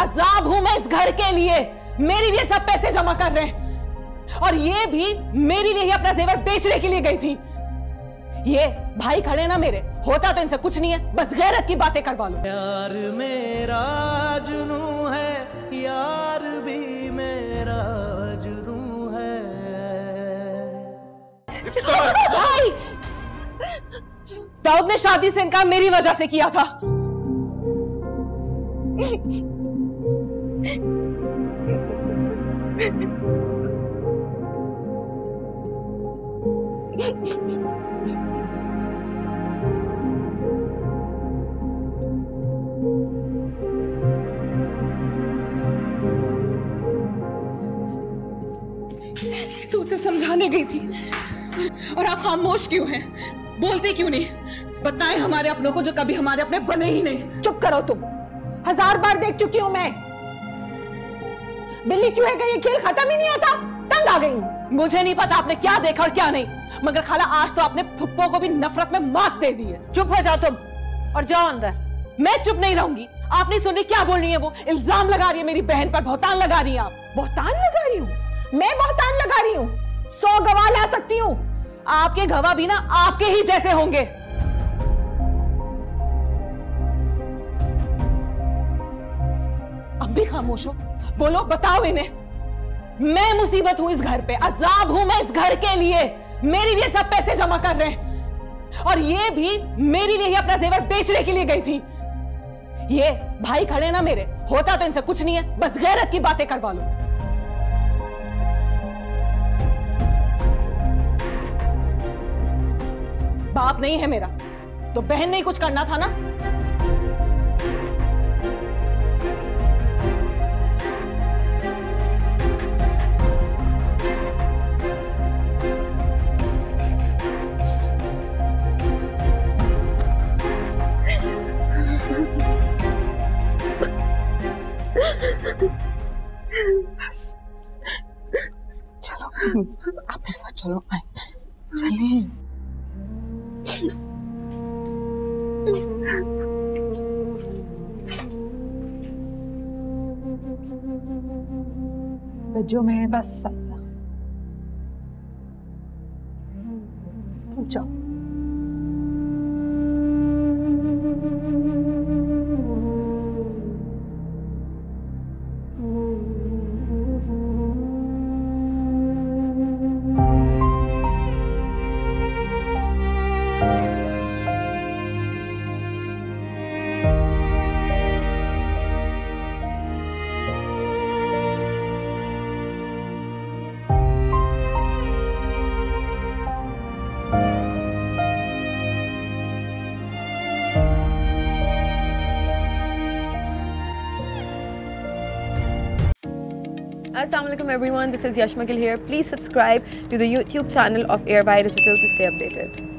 अजाब हूं मैं इस घर के लिए। मेरे लिए सब पैसे जमा कर रहे हैं और ये भी मेरे लिए ही अपना जेवर बेचने के लिए गई थी। ये भाई खड़े ना मेरे, होता तो इनसे कुछ नहीं है, बस गैरत की बातें करवा लो। यार मेरा जुनू है, यार भी मेरा जुनू है। भाई दाऊद ने शादी से इनकार मेरी वजह से किया था। तो उसे समझाने गई थी और आप खामोश क्यों हैं? बोलते क्यों नहीं? बताएं हमारे अपनों को जो कभी हमारे अपने बने ही नहीं। चुप करो तुम, 1000 बार देख चुकी हूं मैं। बिल्ली चूहे का ये खेल खत्म ही नहीं होता, तंग आ गई हूं। मुझे नहीं पता आपने क्या देखा और क्या नहीं, मगर खाला आज तो आपने फुप्पो को भी नफरत में मात दे दी है। चुप हो जाओ तुम और जाओ अंदर। मैं चुप नहीं रहूंगी। आप नहीं सुन रही क्या बोल रही है? वो इल्जाम लगा रही है मेरी बहन पर, बहुतान लगा रही है। आप बहुतान लगा रही हूँ? मैं बहुतान लगा रही हूँ? 100 गवाह ला सकती हूँ। आपके गवाह भी ना आपके ही जैसे होंगे। अब भी खामोश हो, बोलो, बताओ इन्हें। मैं मुसीबत हूं इस घर पे, अजाब हूं मैं इस घर के लिए। मेरे लिए सब पैसे जमा कर रहे हैं और ये भी मेरे लिए ही अपना जेवर बेचने के लिए गई थी। ये भाई खड़े ना मेरे, होता तो इनसे कुछ नहीं है, बस गैरत की बातें करवा लो। बाप नहीं है मेरा तो बहन नहीं कुछ करना था ना। बस चलो आप मेरे साथ चलो, आए चलें। जो मेरे पास सच्चा पूछो। Assalamualaikum everyone, this is Yasmeen Gill here. Please subscribe to the YouTube channel of ARY Digital to stay updated.